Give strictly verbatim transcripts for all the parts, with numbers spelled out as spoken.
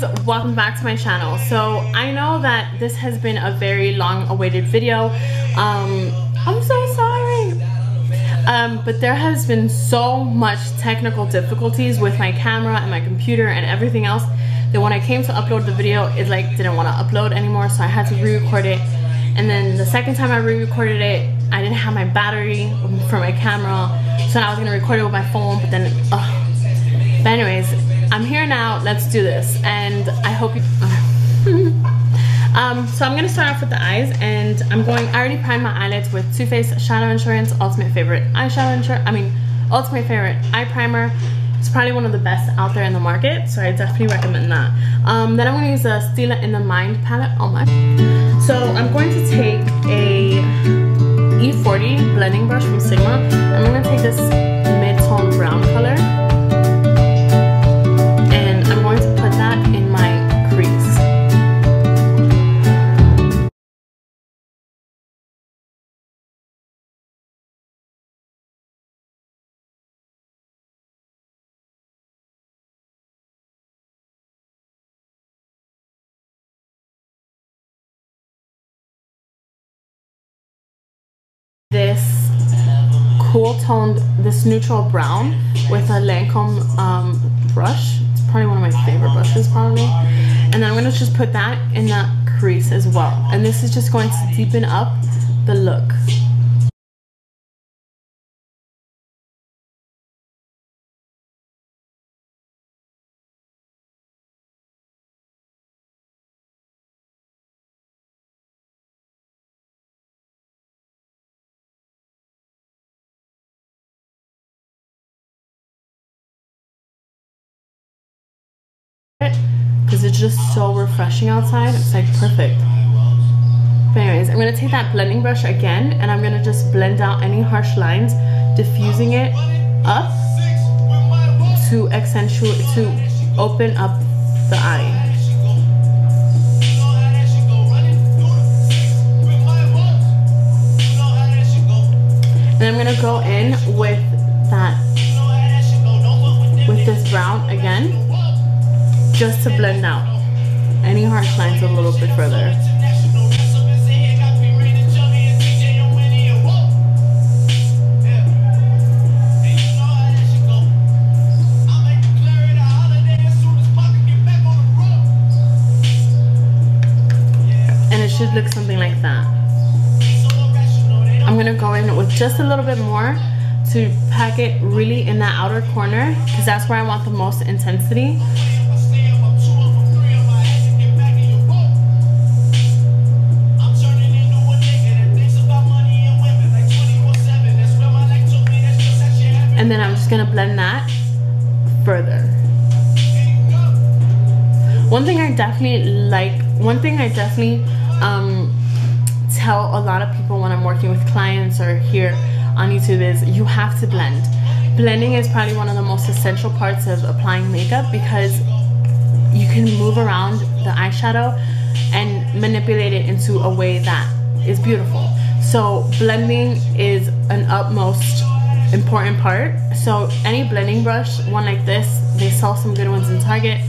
guys, welcome back to my channel. So I know that this has been a very long awaited video. Um, I'm so sorry. Um, but there has been so much technical difficulties with my camera and my computer and everything else that when I came to upload the video, it like didn't want to upload anymore, so I had to re-record it. And then the second time I re-recorded it, I didn't have my battery for my camera, so I was gonna record it with my phone, but then, ugh. But anyways, I'm here now, let's do this. And I hope you, um, so I'm gonna start off with the eyes, and I'm going, I already primed my eyelids with Too Faced Shadow Insurance, Ultimate Favorite Eyeshadow Insurance, I mean, Ultimate Favorite Eye Primer. It's probably one of the best out there in the market, so I definitely recommend that. Um, then I'm gonna use the Stila in the Mind palette, oh my. So I'm going to take a E forty blending brush from Sigma. I'm gonna take this mid-tone brown color, and I'm going to put that in my crease. This cool toned, this neutral brown with a Lancôme um, brush. Probably one of my favorite brushes, probably. And then I'm gonna just put that in that crease as well. And this is just going to deepen up the look. Because it's just so refreshing outside, it's like perfect. But anyways, I'm gonna take that blending brush again, and I'm gonna just blend out any harsh lines, diffusing it up to accentuate, to open up the eye. And I'm gonna go in with that, with this brown again, just to blend out any harsh lines a little bit further. And it should look something like that. I'm gonna go in with just a little bit more to pack it really in that outer corner, because that's where I want the most intensity. And then I'm just gonna blend that further. One thing I definitely like, one thing I definitely um, tell a lot of people when I'm working with clients or here on YouTube is you have to blend. Blending is probably one of the most essential parts of applying makeup, because you can move around the eyeshadow and manipulate it into a way that is beautiful. So blending is an utmost important part. So any blending brush, one like this, they sell some good ones in Target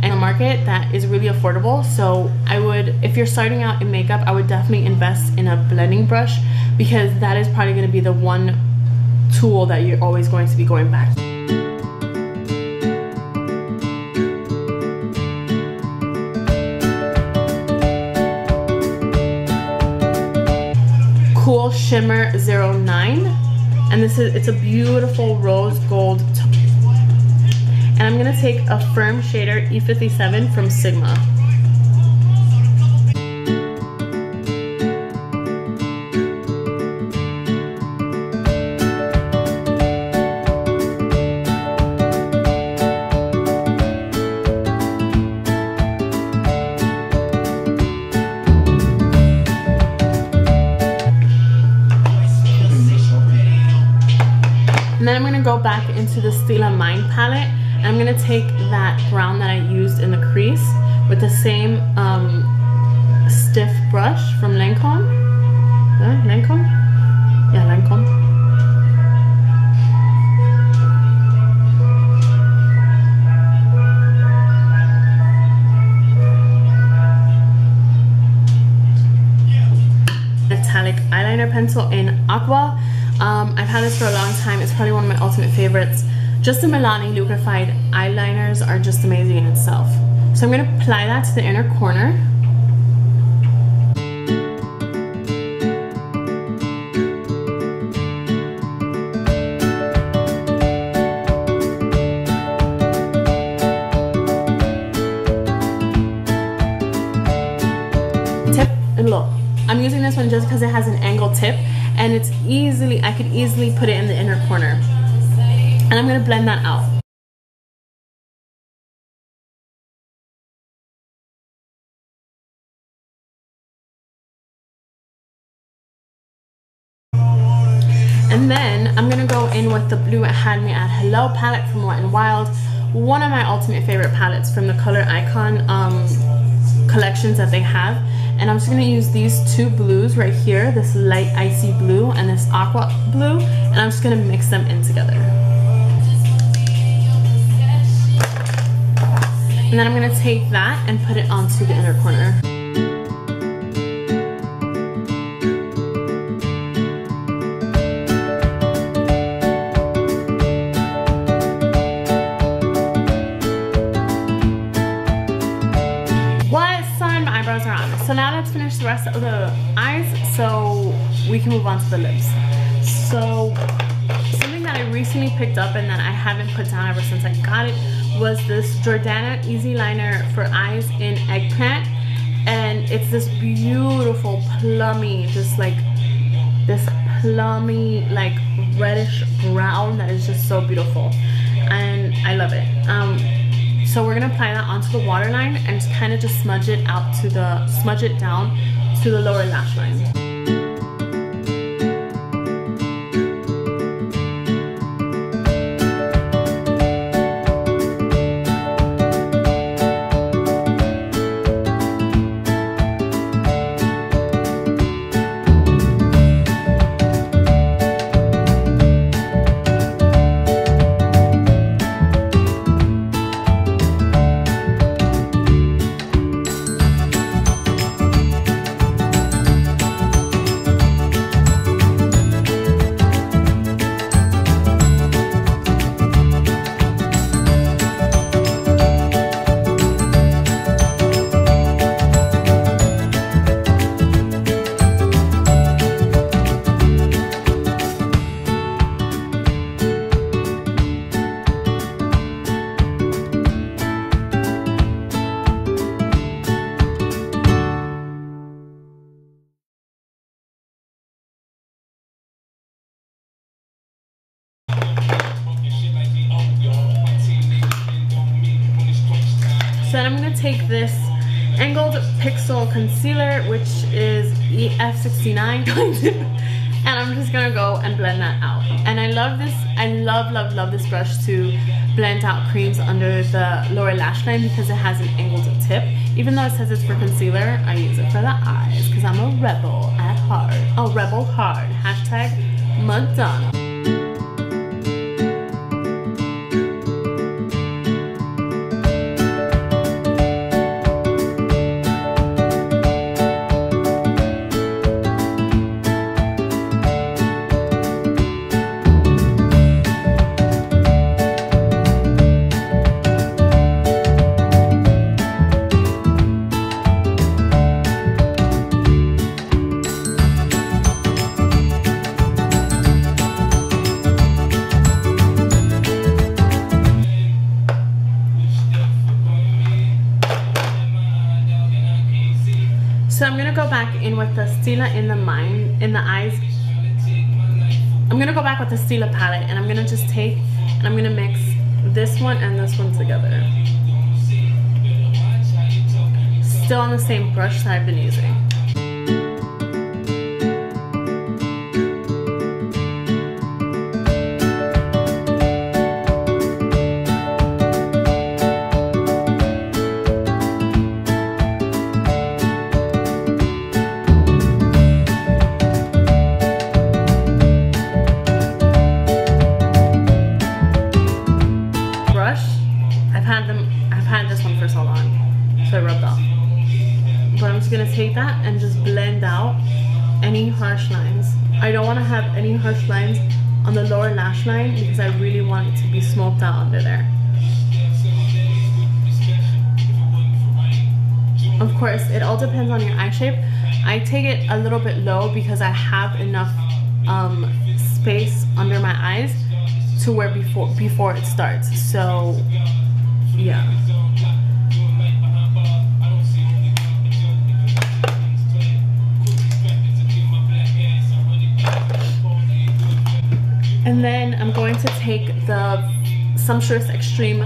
and a market that is really affordable. So I would, if you're starting out in makeup, I would definitely invest in a blending brush, because that is probably going to be the one tool that you're always going to be going back to. Cool Shimmer zero nine. And this is, it's a beautiful rose gold tone. And I'm gonna take a firm shader, E fifty-seven from Sigma. And then I'm gonna go back into the Stila Mind palette, and I'm gonna take that brown that I used in the crease with the same um, stiff brush from Lancôme. Uh, Lancôme? Yeah, Lancôme. liner pencil in Aqua. Um, I've had this for a long time. It's probably one of my ultimate favorites. Just the Milani liquefied eyeliners are just amazing in itself. So I'm going to apply that to the inner corner. One just because it has an angled tip, and it's easily, I could easily put it in the inner corner, and I'm going to blend that out. And then I'm going to go in with the blue It Had Me At Hello palette from Wet n Wild, one of my ultimate favorite palettes from the Color Icon um, collections that they have. And I'm just going to use these two blues right here, this light icy blue and this aqua blue, and I'm just going to mix them in together. And then I'm going to take that and put it onto the inner corner. The rest of the eyes, so we can move on to the lips. So something that I recently picked up and that I haven't put down ever since I got it was this Jordana Easy Liner for eyes in Eggplant, and it's this beautiful plummy, just like this plummy like reddish brown that is just so beautiful, and I love it. um So we're gonna apply that onto the waterline and just kind of just smudge it out to the, smudge it down to the lower lash line. Then I'm going to take this angled pixel concealer, which is E F sixty-nine, and I'm just going to go and blend that out. And I love this, I love, love, love this brush to blend out creams under the lower lash line because it has an angled tip. Even though it says it's for concealer, I use it for the eyes because I'm a rebel at heart. A rebel hard. Hashtag Madonna. So I'm gonna go back in with the Stila in the Mind, in the eyes. I'm gonna go back with the Stila palette, and I'm gonna just take and I'm gonna mix this one and this one together. Still on the same brush that I've been using. Take that and just blend out any harsh lines. I don't want to have any harsh lines on the lower lash line because I really want it to be smoked out under there. Of course, it all depends on your eye shape. I take it a little bit low because I have enough um, space under my eyes to where before before it starts. So, yeah. And then I'm going to take the Sumptuous Extreme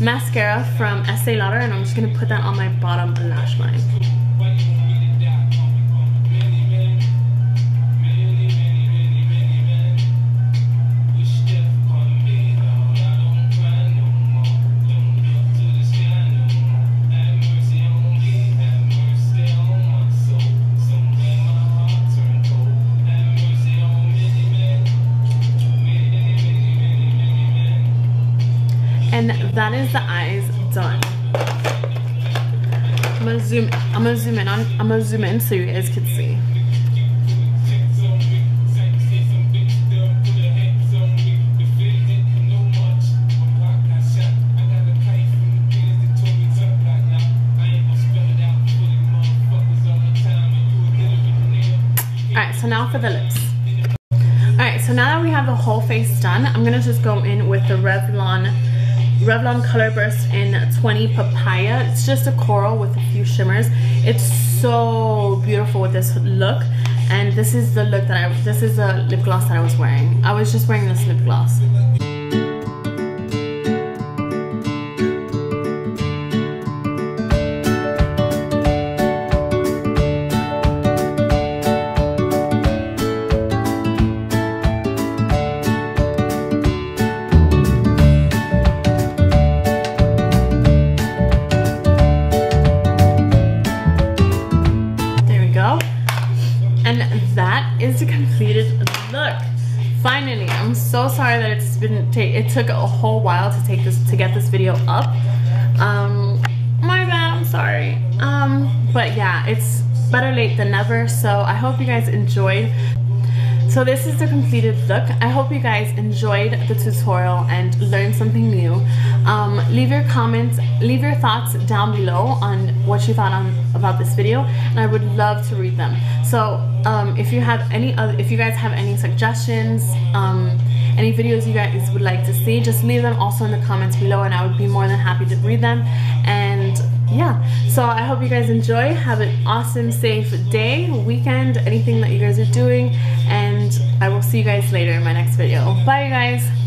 Mascara from Estee Lauder, and I'm just going to put that on my bottom lash line. And that is the eyes done. I'm gonna zoom. I'm gonna zoom in on. I'm gonna zoom in so you guys can see. All right. So now for the lips. All right. So now that we have the whole face done, I'm gonna just go in with the Revlon. Revlon Color Burst in twenty Papaya. It's just a coral with a few shimmers. It's so beautiful with this look, and this is the look that I. This is the lip gloss that I was wearing. I was just wearing this lip gloss. It took a whole while to take this to get this video up. Um, my bad, I'm sorry. Um, but yeah, it's better late than never. So I hope you guys enjoyed. So this is the completed look. I hope you guys enjoyed the tutorial and learned something new. Um, leave your comments, leave your thoughts down below on what you thought on about this video, and I would love to read them. So um, if you have any other, if you guys have any suggestions, um, any videos you guys would like to see, just leave them also in the comments below, and I would be more than happy to read them. And yeah, so I hope you guys enjoy. Have an awesome, safe day, weekend, anything that you guys are doing, and I will see you guys later in my next video. Bye, you guys.